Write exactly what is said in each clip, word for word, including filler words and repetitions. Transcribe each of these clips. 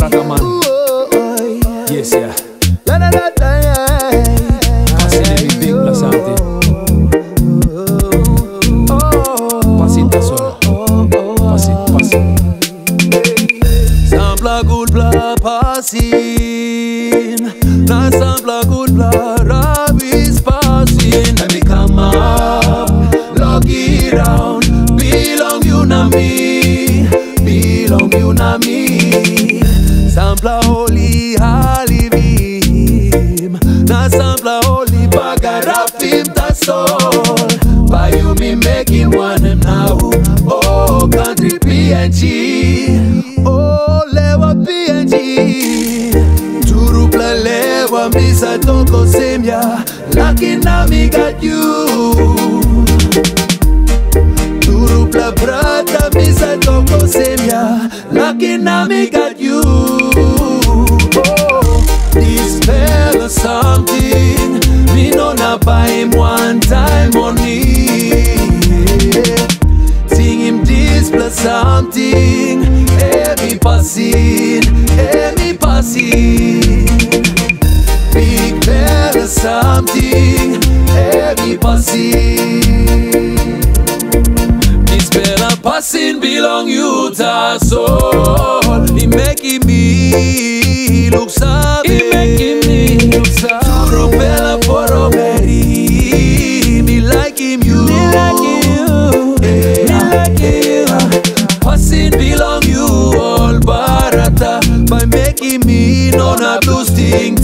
parada, mano. Yes, yeah. Pasin, na sembla good blood, love is passing. Let me come up, lock it down. Belong you na me, belong you na me. Sembla holy halivim, na sembla holy bagarafim tasol. By you me making one and now, oh country P N G, oh lewa P N G. I don't go same ya, lucky na me got you. Turupla brata, me I don't go same ya, lucky na me got you. Oh, this fella something, me no na buy him one time only. Sing him this plus something, Em i Pasin, Em i Pasin. Big better something, Em i Pasin. This better Pasin belong you to soul. He making me look sad. He making me look sad. Turo bella for a Mary. Me like him, you. Me like you. Me like you. Pasin belong you all barata by making me no na lose thing.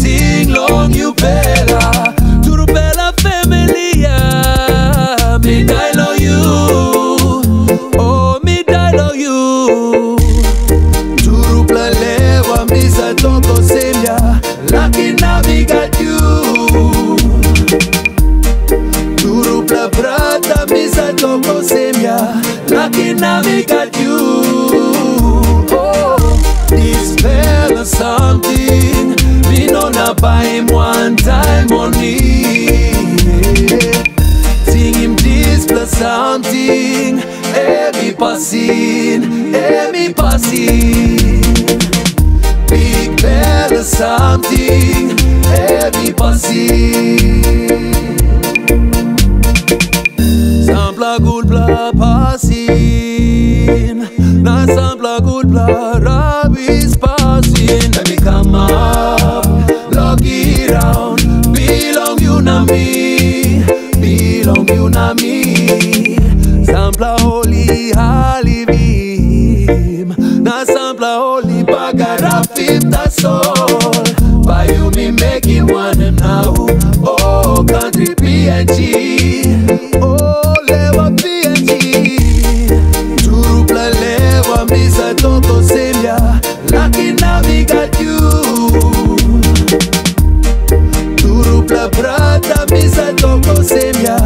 You bella, to the bella family, yeah. Me die love you, oh me die love you. To the bella, me say don't go same ya, lucky na me got you. To the bella brother, me say don't go same ya, lucky na me got you. Oh, this bella something. Me no na buy him one time only. Sing him this plus something, Em i Pasin, Em i Pasin. Big better something, Em i Pasin. Sembla good bla Pasin, na sembla good bla rabis Pasin. Let me come out. Belong you na me, belong you na me. Sembla holy halivim, na sembla holy bagarafim tasol. By you me making one and now, oh country P N G, oh lewa P N G. Turupla lewa me sa tonto semia, lucky na me got you. Turupla brata, me say don't go same ya,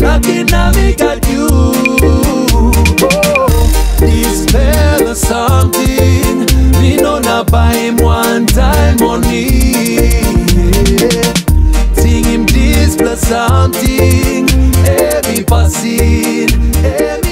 lucky na me got you. Oh, this fella something, me no na buy him one time only. Sing him this plus something, Em i Pasin.